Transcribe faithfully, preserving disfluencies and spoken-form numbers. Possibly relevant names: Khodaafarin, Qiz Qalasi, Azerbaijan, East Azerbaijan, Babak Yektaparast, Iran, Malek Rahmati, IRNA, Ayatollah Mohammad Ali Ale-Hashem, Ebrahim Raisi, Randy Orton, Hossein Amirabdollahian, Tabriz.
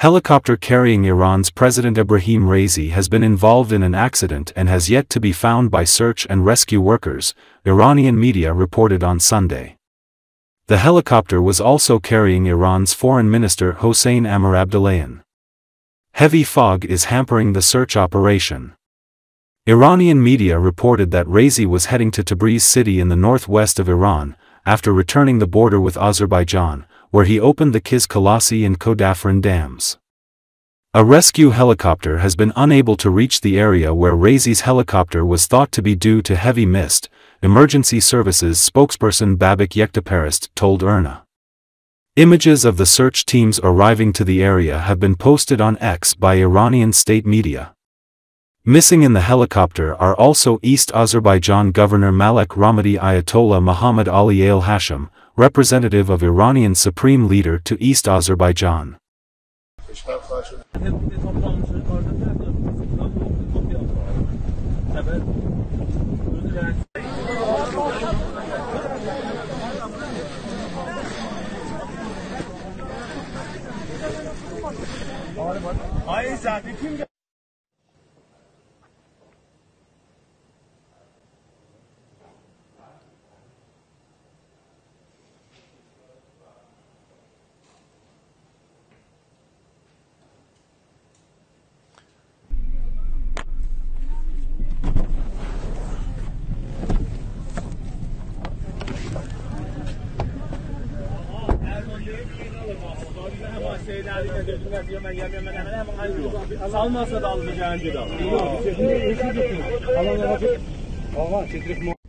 helicopter carrying Iran's President Ebrahim Raisi has been involved in an accident and has yet to be found by search and rescue workers, Iranian media reported on Sunday. The helicopter was also carrying Iran's Foreign Minister Hossein Amirabdollahian. Heavy fog is hampering the search operation. Iranian media reported that Raisi was heading to Tabriz city in the northwest of Iran, after returning the border with Azerbaijan, where he opened the Qiz Qalasi and Khodaafarin dams. A rescue helicopter has been unable to reach the area where Raisi's helicopter was thought to be due to heavy mist, emergency services spokesperson Babak Yektaparast told I R N A. Images of the search teams arriving to the area have been posted on X by Iranian state media. Missing in the helicopter are also East Azerbaijan Governor Malek Rahmati, Ayatollah Mohammad Ali Ale-Hashem, representative of Iranian Supreme Leader to East Azerbaijan. Salmasa da alacağın dedi.